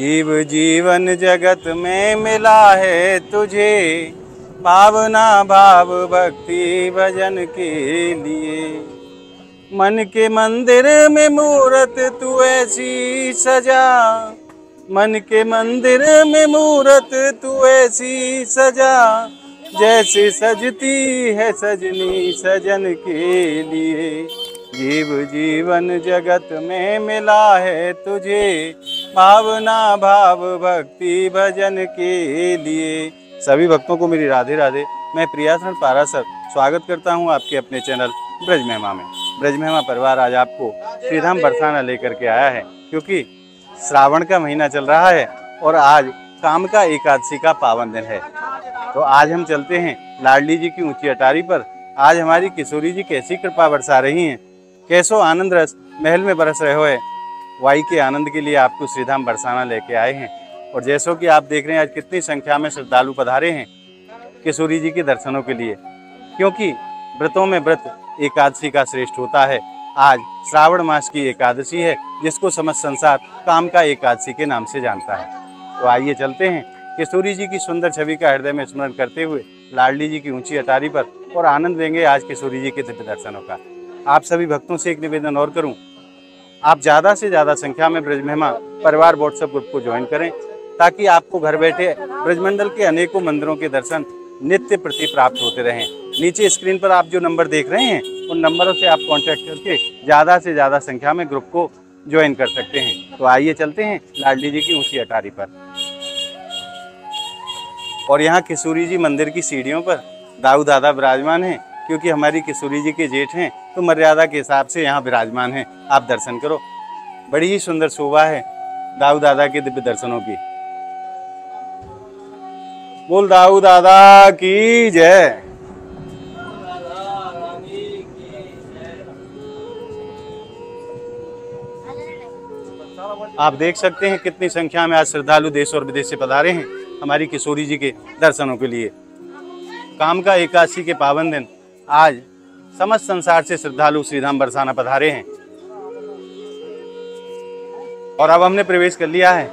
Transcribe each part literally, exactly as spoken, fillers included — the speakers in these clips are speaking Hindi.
जीव जीवन जगत में मिला है तुझे, भावना भाव भक्ति भजन के लिए। मन के मंदिर में मूरत तू ऐसी सजा, मन के मंदिर में मूरत तू ऐसी सजा, जैसे सजती है सजनी सजन के लिए। जीव जीवन जगत में मिला है तुझे, भावना भाव भक्ति भजन के लिए। सभी भक्तों को मेरी राधे राधे। मैं प्रियासरण पारासर स्वागत करता हूं आपके अपने चैनल ब्रज महिमा में। ब्रज महिमा परिवार आज आपको श्रीधाम बरसाना लेकर के आया है, क्योंकि श्रावण का महीना चल रहा है और आज कामिका एकादशी का पावन दिन है। तो आज हम चलते हैं लाडली जी की ऊंची अटारी पर। आज हमारी किशोरी जी कैसी कृपा बरसा रही है, कैसो आनंद रस महल में बरस रहे हो है। वाई के आनंद के लिए आपको श्रीधाम बरसाना लेके आए हैं। और जैसो कि आप देख रहे हैं आज कितनी संख्या में श्रद्धालु पधारे हैं किशोरी जी के दर्शनों के लिए, क्योंकि व्रतों में व्रत एकादशी का श्रेष्ठ होता है। आज श्रावण मास की एकादशी है, जिसको समस्त संसार कामिका एकादशी के नाम से जानता है। तो आइए चलते हैं किशोरी जी की सुंदर छवि का हृदय में स्मरण करते हुए लाडली जी की ऊंची अटारी पर, और आनंद लेंगे आज किशोरी जी के दिव्य दर्शनों का। आप सभी भक्तों से एक निवेदन और करूँ, आप ज़्यादा से ज़्यादा संख्या में ब्रज महिमा परिवार व्हाट्सएप ग्रुप को ज्वाइन करें, ताकि आपको घर बैठे ब्रजमंडल के अनेकों मंदिरों के दर्शन नित्य प्रति प्राप्त होते रहें। नीचे स्क्रीन पर आप जो नंबर देख रहे हैं, उन नंबरों से आप कांटेक्ट करके ज़्यादा से ज़्यादा संख्या में ग्रुप को ज्वाइन कर सकते हैं। तो आइए चलते हैं लाडली जी की ऊँची अटारी पर। और यहाँ किशोरी जी मंदिर की सीढ़ियों पर दाऊ दादा विराजमान हैं, क्योंकि हमारी किशोरी जी के जेठ हैं, तो मर्यादा के हिसाब से यहाँ विराजमान हैं। आप दर्शन करो, बड़ी ही सुंदर शोभा है दाऊ दादा के दिव्य दर्शनों की। बोल दाऊ दादा की जय। आप देख सकते हैं कितनी संख्या में आज श्रद्धालु देश और विदेश से पधारे हैं हमारी किशोरी जी के दर्शनों के लिए। कामिका एकादशी के पावन दिन आज समस्त संसार से श्रद्धालु श्रीधाम बरसाना पधारे हैं। और अब हमने प्रवेश कर लिया है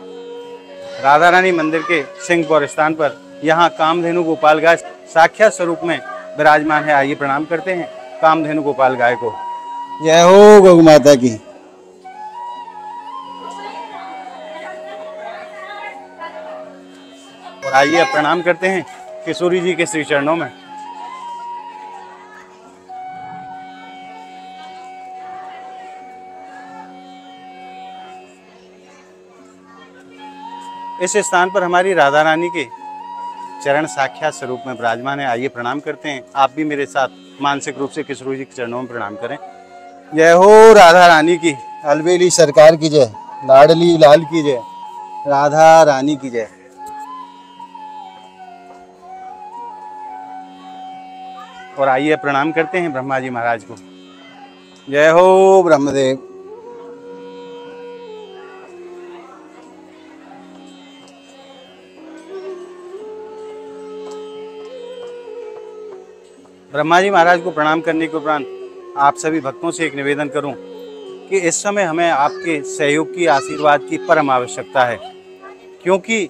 राधा रानी मंदिर के सिंहपुर स्थान पर। यहाँ कामधेनु गोपाल गाय साक्षात स्वरूप में विराजमान है। आइए प्रणाम करते हैं कामधेनु गोपाल गाय को। जय हो गौ माता की। और आइए अब प्रणाम करते हैं किशोरी जी के श्री चरणों में। इस स्थान पर हमारी राधा रानी के चरण साक्षात स्वरूप में विराजमान है। आइए प्रणाम करते हैं। आप भी मेरे साथ मानसिक रूप से किशोरी जी के चरणों में प्रणाम करें। जय हो राधा रानी की। अलबेली सरकार की जय, लाडली लाल की जय, राधा रानी की जय। और आइए प्रणाम करते हैं ब्रह्मा जी महाराज को। जय हो ब्रह्मदेव। ब्रह्मा जी महाराज को प्रणाम करने के उपरांत आप सभी भक्तों से एक निवेदन करूं कि इस समय हमें आपके सहयोग की, आशीर्वाद की परम आवश्यकता है, क्योंकि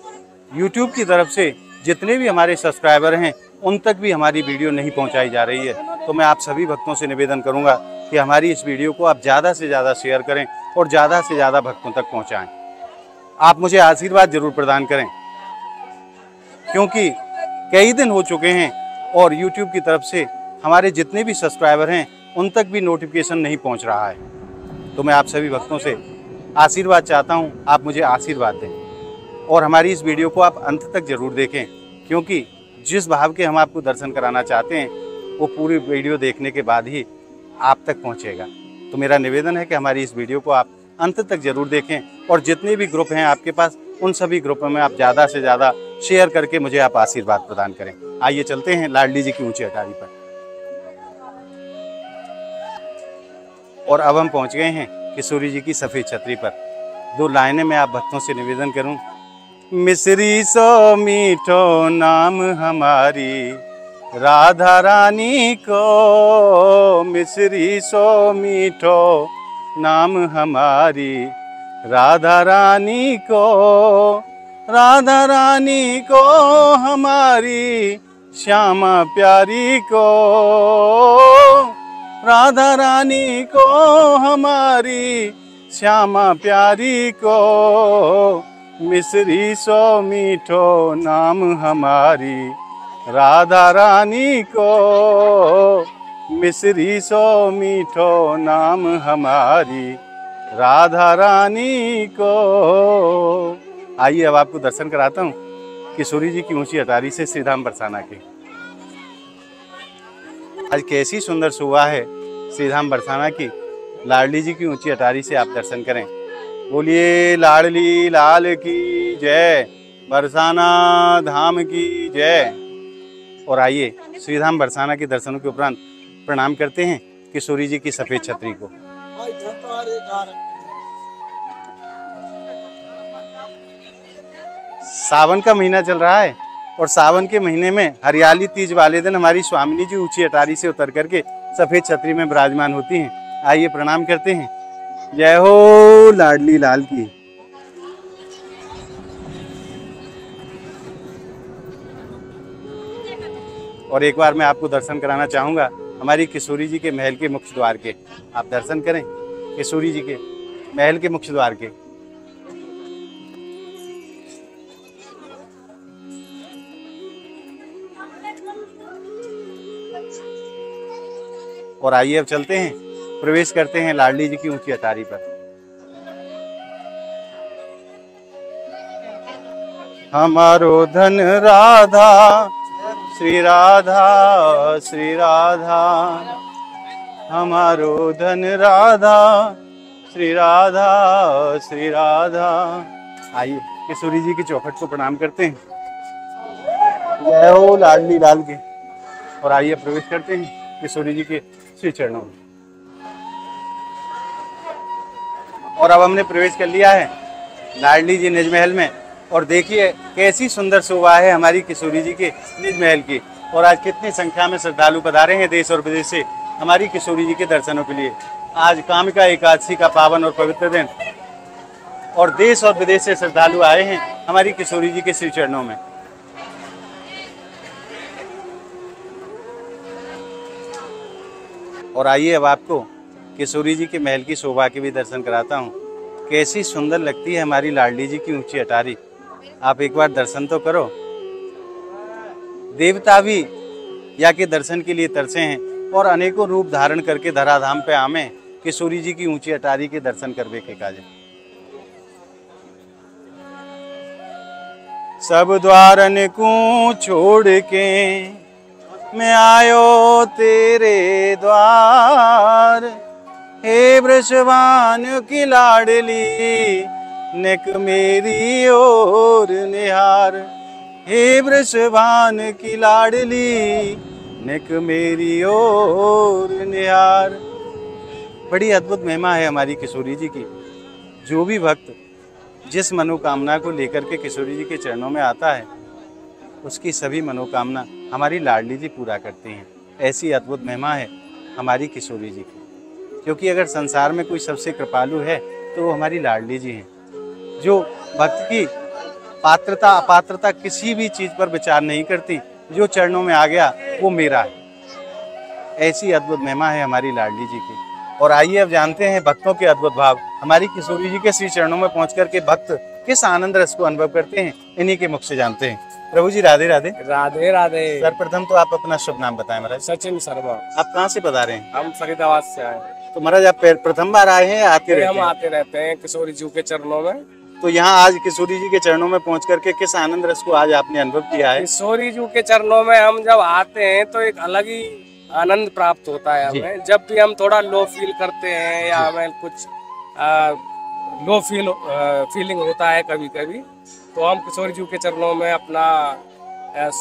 यूट्यूब की तरफ से जितने भी हमारे सब्सक्राइबर हैं उन तक भी हमारी वीडियो नहीं पहुंचाई जा रही है। तो मैं आप सभी भक्तों से निवेदन करूंगा कि हमारी इस वीडियो को आप ज़्यादा से ज़्यादा शेयर करें और ज़्यादा से ज़्यादा भक्तों तक पहुँचाएँ। आप मुझे आशीर्वाद ज़रूर प्रदान करें, क्योंकि कई दिन हो चुके हैं और YouTube की तरफ से हमारे जितने भी सब्सक्राइबर हैं उन तक भी नोटिफिकेशन नहीं पहुंच रहा है। तो मैं आप सभी भक्तों से आशीर्वाद चाहता हूं, आप मुझे आशीर्वाद दें और हमारी इस वीडियो को आप अंत तक ज़रूर देखें, क्योंकि जिस भाव के हम आपको दर्शन कराना चाहते हैं वो पूरी वीडियो देखने के बाद ही आप तक पहुँचेगा। तो मेरा निवेदन है कि हमारी इस वीडियो को आप अंत तक ज़रूर देखें, और जितने भी ग्रुप हैं आपके पास उन सभी ग्रुपों में आप ज़्यादा से ज़्यादा शेयर करके मुझे आप आशीर्वाद प्रदान करें। आइए चलते हैं लाडली जी की ऊंची अटारी पर। और अब हम पहुंच गए हैं किशोरी जी की सफेद छतरी पर। दो लाइनें मैं आप भक्तों से निवेदन करूं। मिश्री सो मीठो नाम हमारी राधा रानी को, मिश्री सो मीठो नाम हमारी राधा रानी को, राधा रानी को हमारी श्यामा प्यारी को, राधा रानी को हमारी श्यामा प्यारी को, मिसरी सो मीठो नाम हमारी राधा रानी को, मिसरी सो मीठो नाम हमारी राधा रानी को। आइए अब आपको दर्शन कराता हूँ किशोरी जी की ऊंची अटारी से श्रीधाम बरसाना के। आज कैसी सुंदर सुबह है श्रीधाम बरसाना की। लाडली जी की ऊंची अटारी से आप दर्शन करें। बोलिए लाडली लाल की जय, बरसाना धाम की जय। और आइए श्रीधाम बरसाना के दर्शनों के उपरांत प्रणाम करते हैं किशोरी जी की सफेद छतरी को। सावन का महीना चल रहा है और सावन के महीने में हरियाली तीज वाले दिन हमारी स्वामिनी जी ऊंची अटारी से उतर करके सफेद छतरी में विराजमान होती हैं। आइए प्रणाम करते हैं। जय हो लाडली लाल की। और एक बार मैं आपको दर्शन कराना चाहूंगा हमारी किशोरी जी के महल के मुख्य द्वार के। आप दर्शन करें किशोरी जी के महल के मुख्य द्वार के। और आइए अब चलते हैं, प्रवेश करते हैं लाडली जी की ऊंची अटारी पर। हमारो धन राधा, श्री राधा श्री राधा, हमारो धन राधा, श्री राधा श्री राधा। आइए किशोरी जी की चौखट को प्रणाम करते हैं। जय हो लाडली लाल के। और आइए प्रवेश करते हैं किशोरी जी के श्री चरणों में। और अब हमने प्रवेश कर लिया है लाडली जी निज महल में। और देखिए कैसी सुंदर शोभा है हमारी किशोरी जी के निज महल की। और आज कितनी संख्या में श्रद्धालु पधारे हैं देश और विदेश से हमारी किशोरी जी के दर्शनों के लिए। आज कामिका एकादशी का पावन और पवित्र दिन, और देश और विदेश से श्रद्धालु आए हैं हमारी किशोरी जी के श्री चरणों में। और आइए अब आपको किशोरी जी के महल की शोभा के भी दर्शन कराता हूँ। कैसी सुंदर लगती है हमारी लाडली जी की ऊंची अटारी। आप एक बार दर्शन तो करो। देवता भी या के दर्शन के लिए तरसे हैं और अनेकों रूप धारण करके धराधाम पे आमे किशोरी जी की ऊंची अटारी के दर्शन करवे के काजे। सब द्वारन को छोड़ के मैं आयो तेरे द्वार, हे वृषभान की लाडली नेक मेरी ओर निहार, हे वृषभान की लाडली नेक मेरी ओर निहार। बड़ी अद्भुत महिमा है हमारी किशोरी जी की। जो भी भक्त जिस मनोकामना को लेकर के किशोरी जी के चरणों में आता है उसकी सभी मनोकामना हमारी लाडली जी पूरा करती हैं। ऐसी अद्भुत महिमा है हमारी किशोरी जी की। क्योंकि अगर संसार में कोई सबसे कृपालु है तो वो हमारी लाडली जी हैं, जो भक्त की पात्रता अपात्रता किसी भी चीज़ पर विचार नहीं करती। जो चरणों में आ गया वो मेरा है। ऐसी अद्भुत महिमा है हमारी लाडली जी की। और आइए अब जानते हैं भक्तों के अद्भुत भाव। हमारी किशोरी जी के श्री चरणों में पहुँच करके भक्त किस आनंद रस को अनुभव करते हैं, इन्हीं के मुख से जानते हैं। प्रभु जी राधे राधे। राधे राधे। सर्वप्रथम तो आप अपना शुभ नाम बताएं महाराज। सचिन शर्मा। आप कहाँ से बता रहे हैं? हम फरीदाबाद से आए। तो महाराज आप प्रथम बार आए हैं? आते रहते हम हैं। आते रहते हैं किशोरी जी के चरणों में। तो यहाँ आज किशोरी जी के चरणों में पहुँच करके किस आनंद रस को आज आपने अनुभव किया है? किशोरी जी के चरणों में हम जब आते हैं तो एक अलग ही आनंद प्राप्त होता है हमें। जब भी हम थोड़ा लो फील करते हैं या हमें कुछ लो फील फीलिंग होता है कभी कभी, तो हम किशोरी जी के चरणों में अपना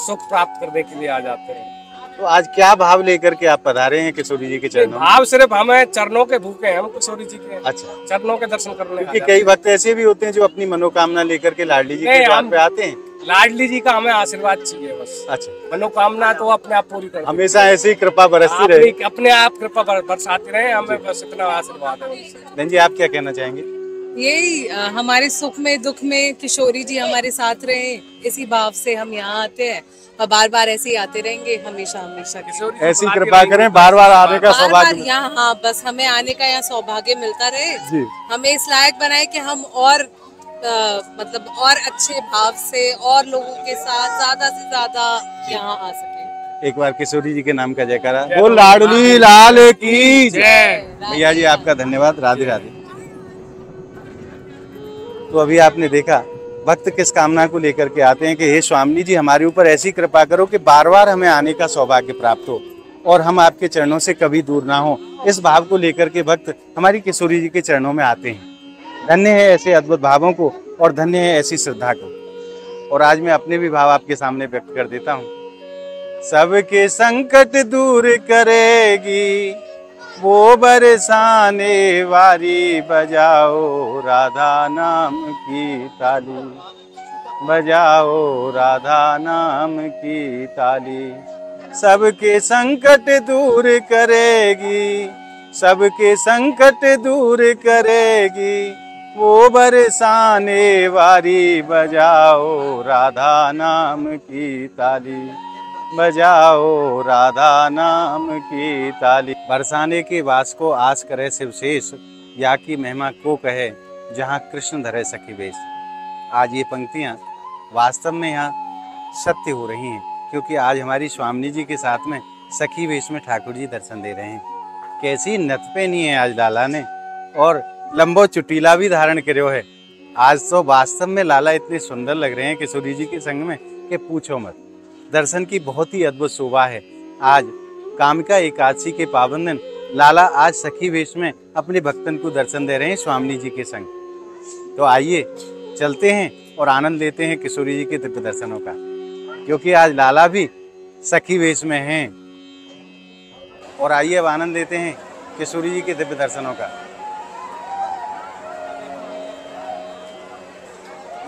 सुख प्राप्त करने के लिए आ जाते हैं। तो आज क्या भाव लेकर के आप पधारे हैं किशोरी जी के चरणों? भाव सिर्फ हमें चरणों के भूखे हैं हम किशोरी जी के। अच्छा, चरणों के दर्शन करने। क्योंकि कई भक्त ऐसे भी होते हैं जो अपनी मनोकामना लेकर के लाडली जी के द्वार पे आते हैं। लाडली जी का हमें आशीर्वाद चाहिए बस। अच्छा, मनोकामना तो अपने आप पूरी कर। हमेशा ऐसी कृपा बरसती रहे, अपने आप कृपा बरसाते रहे हमें, बस इतना आशीर्वाद है। धन जी आप क्या कहना चाहेंगे? यही हमारे सुख में दुख में किशोरी जी हमारे साथ रहे, इसी भाव से हम यहाँ आते हैं और बार बार ऐसे ही आते रहेंगे हमेशा हमेशा। ऐसी कृपा करें बार बार आने का सौभाग्य यहाँ, हाँ बस हमें आने का यहाँ सौभाग्य मिलता रहे जी। हमें इस लायक बनाए कि हम और आ, मतलब और अच्छे भाव से और लोगों के साथ ज्यादा से ज्यादा यहाँ आ सके। एक बार किशोरी जी के नाम का जयकारा बोल, लाडली लाल की जय। भैया जी आपका धन्यवाद, राधे राधे। तो अभी आपने देखा भक्त किस कामना को लेकर के आते हैं कि हे स्वामी जी हमारे ऊपर ऐसी कृपा करो कि बार बार हमें आने का सौभाग्य प्राप्त हो और हम आपके चरणों से कभी दूर ना हो। इस भाव को लेकर के भक्त हमारी किशोरी जी के चरणों में आते हैं। धन्य है ऐसे अद्भुत भावों को और धन्य है ऐसी श्रद्धा को। और आज मैं अपने भी भाव आपके सामने व्यक्त कर देता हूँ। सबके संकट दूर करेगी वो बरसाने वाली, बजाओ राधा नाम की ताली, बजाओ राधा नाम की ताली। सबके संकट दूर करेगी, सबके संकट दूर करेगी वो बरसाने वाली, बजाओ राधा नाम की ताली, बजाओ राधा नाम की ताली। बरसाने के वास को आस करे शिवशेष, या की महिमा को कहे जहाँ कृष्ण धरे सखी बेश। आज ये पंक्तियाँ वास्तव में यहाँ सत्य हो रही हैं, क्योंकि आज हमारी स्वामिनी जी के साथ में सखी वेश में ठाकुर जी दर्शन दे रहे हैं। कैसी नत पे नहीं है आज लाला ने, और लंबो चुटीला भी धारण करो है। आज तो वास्तव में लाला इतने सुंदर लग रहे हैं किशोरी जी के संग में कि पूछो मत। दर्शन की बहुत ही अद्भुत शोभा है। आज कामिका एकादशी के पावन दिन लाला आज सखी वेश में अपने भक्तन को दर्शन दे रहे हैं स्वामिनी जी के संग। तो आइए चलते हैं और आनंद लेते हैं किशोरी जी के दिव्य दर्शनों का, क्योंकि आज लाला भी सखी वेश में हैं। और आइए अब आनंद लेते हैं किशोरी जी के दिव्य दर्शनों का।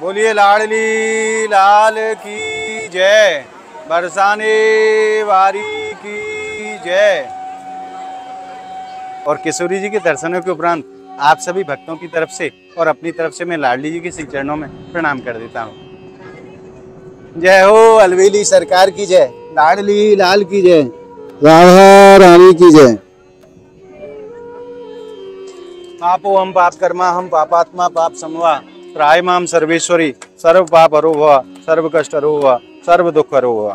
बोलिए लाडली लाल की जय, बरसाने वाली की जय। और किशोरी जी के दर्शनों के उपरांत आप सभी भक्तों की तरफ से और अपनी तरफ से मैं लाडली जी के श्री चरणों में प्रणाम कर देता हूँ। जय हो अलवेली सरकार की जय, लाडली लाल की जय, राधा रानी की जय। पापो हम पाप कर्मा हम पापात्मा पाप समवा, त्राय माम सर्वेश्वरी सर्व पाप अरो हुआ, सर्व कष्ट अरो हुआ, सर्व दुख अरो हुआ।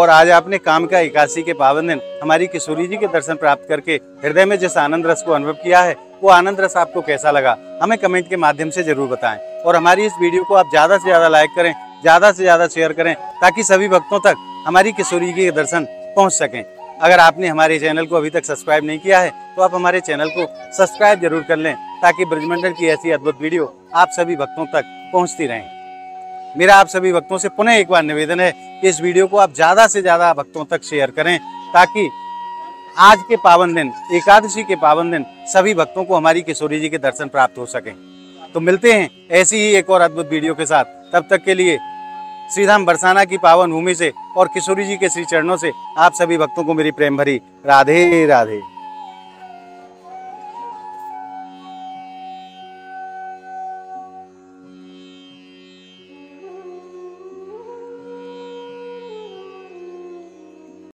और आज आपने कामिका एकादशी के पावन दिन हमारी किशोरी जी के दर्शन प्राप्त करके हृदय में जिस आनंद रस को अनुभव किया है, वो आनंद रस आपको कैसा लगा हमें कमेंट के माध्यम से जरूर बताएं। और हमारी इस वीडियो को आप ज्यादा से ज्यादा लाइक करें, ज्यादा से ज्यादा शेयर करें, ताकि सभी भक्तों तक हमारी किशोरी जी के दर्शन पहुँच सकें। अगर आपने हमारे चैनल को अभी तक सब्सक्राइब नहीं किया है तो आप हमारे चैनल को सब्सक्राइब जरूर कर लें, ताकि ब्रजमंडल की ऐसी अद्भुत वीडियो आप सभी भक्तों तक पहुंचती रहें। मेरा आप सभी भक्तों से पुनः एक बार निवेदन है कि इस वीडियो को आप ज़्यादा से ज़्यादा भक्तों तक शेयर करें, ताकि आज के पावन दिन, एकादशी के पावन दिन सभी भक्तों को हमारी किशोरी जी के दर्शन प्राप्त हो सकें। तो मिलते हैं ऐसी ही एक और अद्भुत वीडियो के साथ। तब तक के लिए श्रीधाम बरसाना की पावन भूमि से और किशोरी जी के श्री चरणों से आप सभी भक्तों को मेरी प्रेम भरी राधे राधे।